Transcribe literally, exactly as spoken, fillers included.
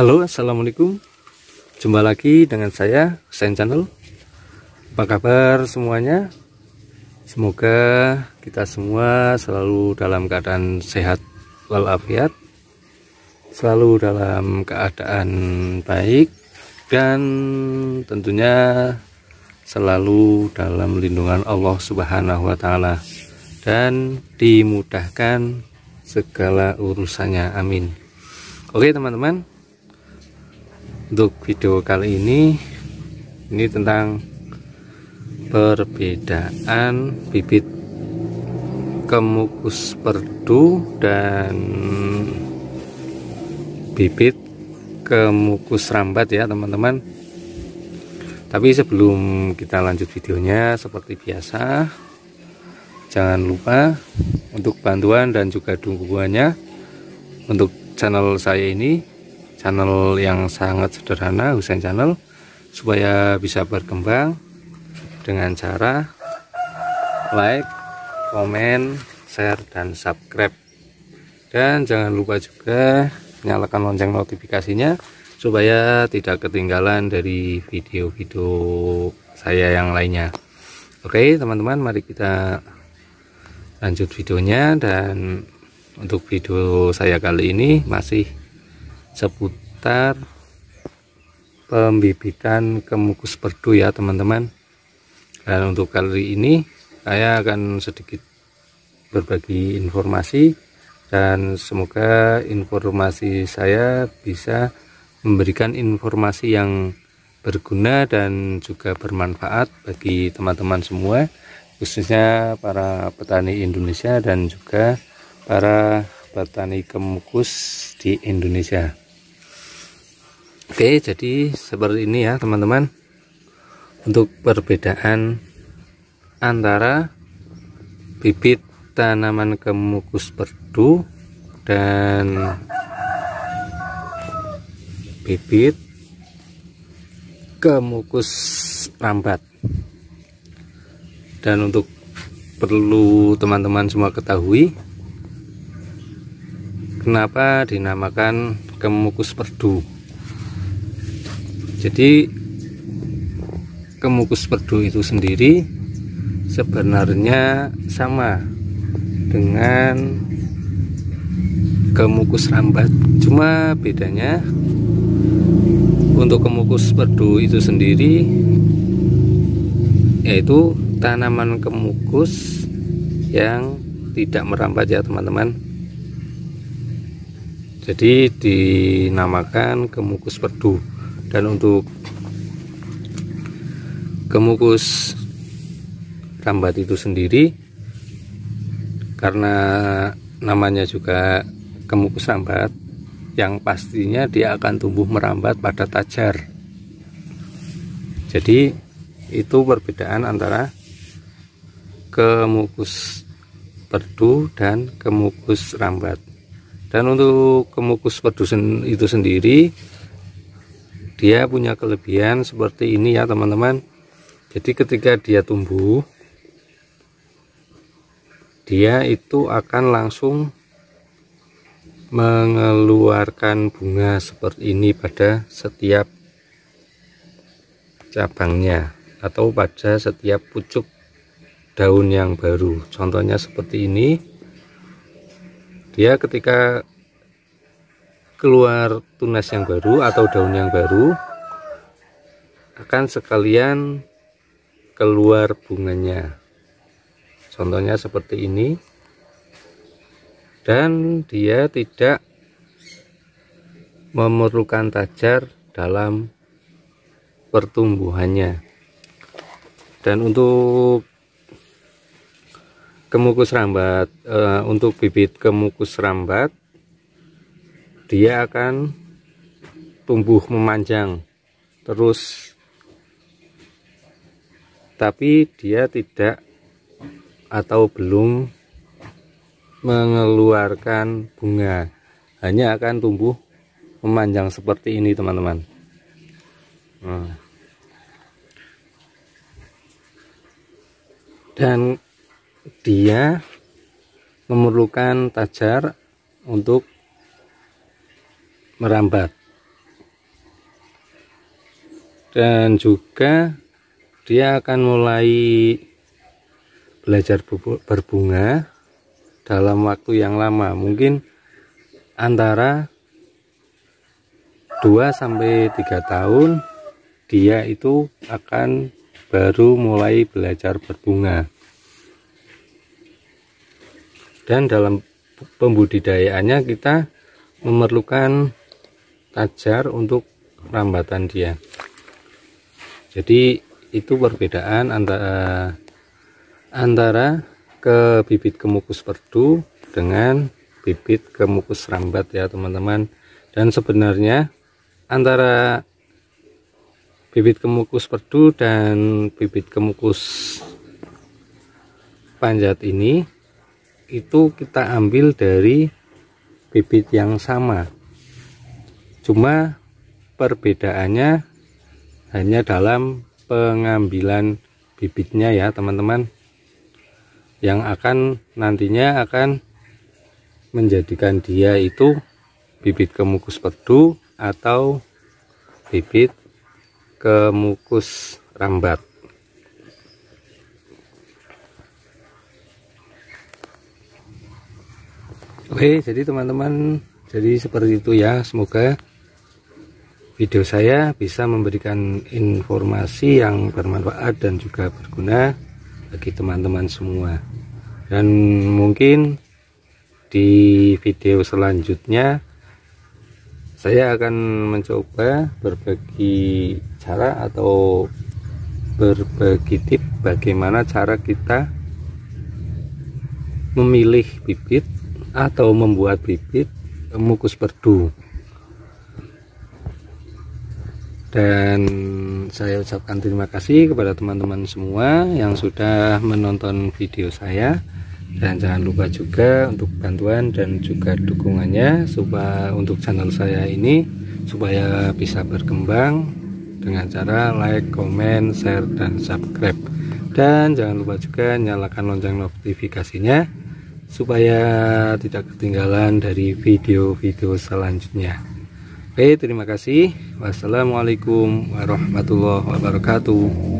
Halo, assalamualaikum. Jumpa lagi dengan saya Chusain Channel. Apa kabar semuanya? Semoga kita semua selalu dalam keadaan sehat walafiat, selalu dalam keadaan baik, dan tentunya selalu dalam lindungan Allah Subhanahu wa Ta'ala, dan dimudahkan segala urusannya. Amin. Oke teman-teman, untuk video kali ini ini tentang perbedaan bibit kemukus perdu dan bibit kemukus rambat ya teman-teman. Tapi sebelum kita lanjut videonya, seperti biasa jangan lupa untuk bantuan dan juga dukungannya untuk channel saya ini, channel yang sangat sederhana, Chusain Channel, supaya bisa berkembang dengan cara like, komen, share, dan subscribe. Dan jangan lupa juga nyalakan lonceng notifikasinya supaya tidak ketinggalan dari video-video saya yang lainnya. Oke teman-teman, mari kita lanjut videonya. Dan untuk video saya kali ini masih seputar pembibitan kemukus perdu ya teman-teman. Dan untuk kali ini saya akan sedikit berbagi informasi, dan semoga informasi saya bisa memberikan informasi yang berguna dan juga bermanfaat bagi teman-teman semua, khususnya para petani Indonesia dan juga para petani kemukus di Indonesia. Oke, jadi seperti ini ya teman-teman, untuk perbedaan antara bibit tanaman kemukus perdu dan bibit kemukus rambat. Dan untuk perlu teman-teman semua ketahui kenapa dinamakan kemukus perdu. Jadi kemukus perdu itu sendiri sebenarnya sama dengan kemukus rambat, cuma bedanya untuk kemukus perdu itu sendiri yaitu tanaman kemukus yang tidak merambat ya teman-teman. Jadi dinamakan kemukus perdu. Dan untuk kemukus rambat itu sendiri, karena namanya juga kemukus rambat, yang pastinya dia akan tumbuh merambat pada tajar. Jadi itu perbedaan antara kemukus perdu dan kemukus rambat. Dan untuk kemukus perdu itu sendiri dia punya kelebihan seperti ini ya teman-teman. Jadi ketika dia tumbuh, dia itu akan langsung mengeluarkan bunga seperti ini pada setiap cabangnya atau pada setiap pucuk daun yang baru. Contohnya seperti ini, dia ketika keluar tunas yang baru atau daun yang baru akan sekalian keluar bunganya, contohnya seperti ini. Dan dia tidak memerlukan tajar dalam pertumbuhannya. Dan untuk kemukus rambat eh, untuk bibit kemukus rambat, dia akan tumbuh memanjang terus, tapi dia tidak atau belum mengeluarkan bunga, hanya akan tumbuh memanjang seperti ini teman-teman. Nah. Dan dia memerlukan tajar untuk merambat. dan juga dia akan mulai belajar berbunga dalam waktu yang lama, mungkin antara dua sampai tiga tahun dia itu akan baru mulai belajar berbunga. Dan dalam pembudidayaannya kita memerlukan tajar untuk rambatan dia. Jadi itu perbedaan antara antara ke bibit kemukus perdu dengan bibit kemukus rambat ya teman-teman. Dan sebenarnya antara bibit kemukus perdu dan bibit kemukus panjat ini itu kita ambil dari bibit yang sama, cuma perbedaannya hanya dalam pengambilan bibitnya ya teman-teman, yang akan nantinya akan menjadikan dia itu bibit kemukus perdu atau bibit kemukus rambat. Oke, jadi teman-teman, jadi seperti itu ya. Semoga video saya bisa memberikan informasi yang bermanfaat dan juga berguna bagi teman-teman semua. Dan mungkin di video selanjutnya saya akan mencoba berbagi cara atau berbagi tips bagaimana cara kita memilih bibit atau membuat bibit kemukus perdu. Dan saya ucapkan terima kasih kepada teman-teman semua yang sudah menonton video saya, dan jangan lupa juga untuk bantuan dan juga dukungannya supaya untuk channel saya ini supaya bisa berkembang dengan cara like, comment, share, dan subscribe. Dan jangan lupa juga nyalakan lonceng notifikasinya supaya tidak ketinggalan dari video-video selanjutnya. Oke, terima kasih. Wassalamualaikum warahmatullahi wabarakatuh.